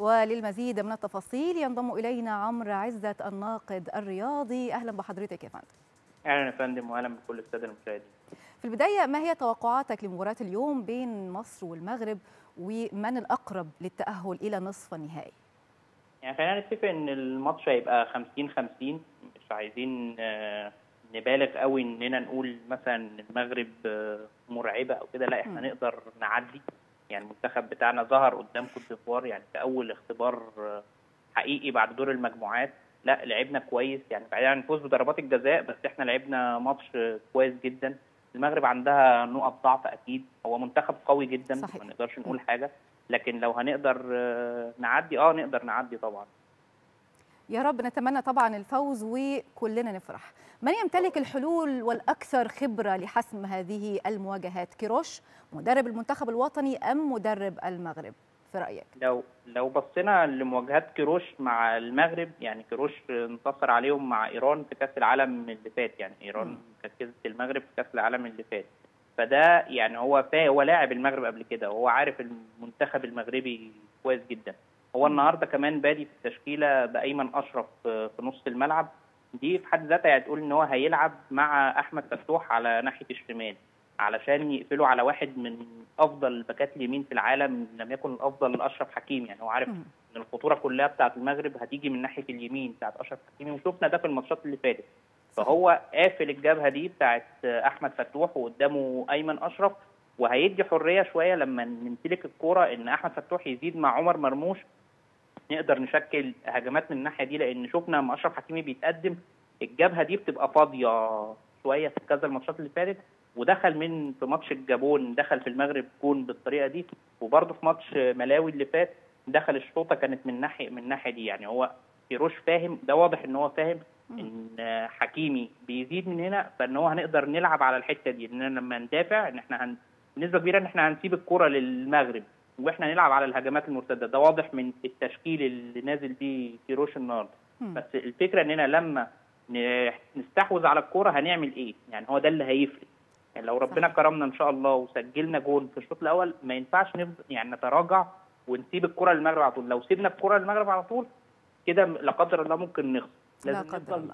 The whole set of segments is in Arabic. وللمزيد من التفاصيل ينضم إلينا عمرو عزت الناقد الرياضي. أهلا بحضرتك يا فندم. أهلا يا فندم وأهلا بكل السادة المشاهدين. في البداية، ما هي توقعاتك لمباراة اليوم بين مصر والمغرب، ومن الأقرب للتأهل إلى نصف النهائي؟ يعني خلينا نتفق إن الماتش هيبقى 50-50، مش عايزين نبالغ قوي إننا نقول مثلا المغرب مرعبة أو كده، لا إحنا نقدر نعدي. يعني المنتخب بتاعنا ظهر قدام كوت ديفوار يعني في أول اختبار حقيقي بعد دور المجموعات، لا لعبنا كويس يعني بعيدا عن الفوز بضربات الجزاء، بس إحنا لعبنا ماتش كويس جدا. المغرب عندها نقط ضعف أكيد، هو منتخب قوي جدا ما نقدرش نقول حاجة، لكن لو هنقدر نعدي نقدر نعدي طبعا. يا رب نتمنى طبعا الفوز وكلنا نفرح. من يمتلك الحلول والأكثر خبرة لحسم هذه المواجهات، كروش مدرب المنتخب الوطني أم مدرب المغرب في رأيك؟ لو بصينا لمواجهات كروش مع المغرب، يعني كروش انتصر عليهم مع إيران في كأس العالم اللي فات، يعني إيران كسبت المغرب في كأس العالم اللي فات، فده يعني هو لاعب المغرب قبل كده وهو عارف المنتخب المغربي كويس جدا. هو النهارده كمان بادي في التشكيله بأيمن أشرف في نص الملعب، دي في حد ذاتها هتقول ان هو هيلعب مع أحمد فتوح على ناحيه الشمال علشان يقفلوا على واحد من افضل الباكات اليمين في العالم، لم يكن الافضل أشرف حكيمي. يعني هو عارف ان الخطوره كلها بتاعه المغرب هتيجي من ناحيه اليمين بتاعه أشرف حكيمي، وشفنا ده في الماتشات اللي فاتت، فهو قافل الجبهه دي بتاعه أحمد فتوح وقدامه أيمن أشرف، وهيدي حريه شويه لما نمتلك الكوره ان أحمد فتوح يزيد مع عمر مرموش، نقدر نشكل هجمات من الناحيه دي، لان شفنا لما أشرف حكيمي بيتقدم الجبهه دي بتبقى فاضيه شويه في كذا الماتشات اللي فاتت، ودخل في ماتش الجابون دخل في المغرب جون بالطريقه دي، وبرده في ماتش ملاوي اللي فات دخل الشوطه كانت من الناحيه دي. يعني هو كيروش فاهم ده، واضح ان هو فاهم ان حكيمي بيزيد من هنا، فان هو هنقدر نلعب على الحته دي، ان لما ندافع ان احنا بنسبه كبيره ان احنا هنسيب الكره للمغرب واحنا نلعب على الهجمات المرتده، ده واضح من التشكيل اللي نازل بيه كيروش النهارده. بس الفكره اننا لما نستحوذ على الكره هنعمل ايه؟ يعني هو ده اللي هيفرق. يعني لو ربنا كرمنا ان شاء الله وسجلنا جون في الشوط الاول، ما ينفعش يعني نتراجع ونسيب الكره للمغرب على طول، لو سيبنا الكره للمغرب على طول كده لا قدر الله ممكن نخسر. لازم نفضل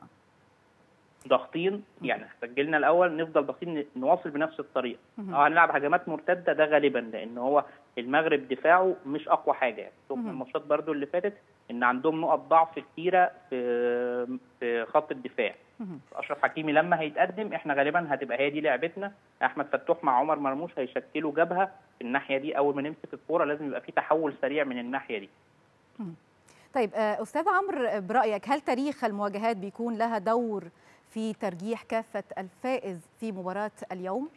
ضاغطين، يعني سجلنا الاول نفضل ضاغطين نواصل بنفس الطريقه، هنلعب هجمات مرتده ده غالبا، لان هو المغرب دفاعه مش اقوى حاجه. يعني شفنا الماتشات برده اللي فاتت ان عندهم نقط ضعف كتيره في خط الدفاع. أشرف حكيمي لما هيتقدم احنا غالبا هتبقى هي دي لعبتنا، احمد فتوح مع عمر مرموش هيشكلوا جبهه في الناحيه دي، اول ما نمسك الكوره لازم يبقى في تحول سريع من الناحيه دي. طيب استاذ عمرو، برايك هل تاريخ المواجهات بيكون لها دور في ترجيح كافة الفائز في مباراة اليوم؟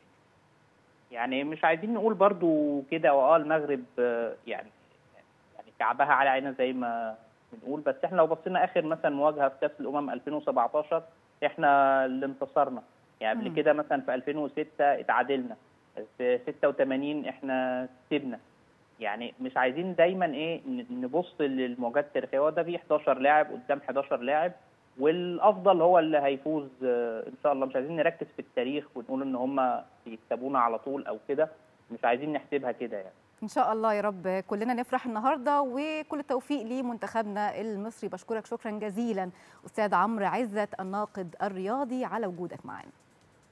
يعني مش عايزين نقول برضو كده المغرب يعني كعبها على عينها زي ما بنقول، بس احنا لو بصينا اخر مثلا مواجهة في كأس الأمم 2017 احنا اللي انتصرنا، يعني قبل كده مثلا في 2006 اتعادلنا، في 86 احنا كسبنا. يعني مش عايزين دايما نبص للمواجهات التاريخية، وده في 11 لاعب قدام 11 لاعب والافضل هو اللي هيفوز ان شاء الله. مش عايزين نركز في التاريخ ونقول ان هم بيكسبونا على طول او كده، مش عايزين نحسبها كده. يعني ان شاء الله يا رب كلنا نفرح النهارده، وكل التوفيق لمنتخبنا المصري. بشكرك شكرا جزيلا استاذ عمرو عزت الناقد الرياضي على وجودك معنا.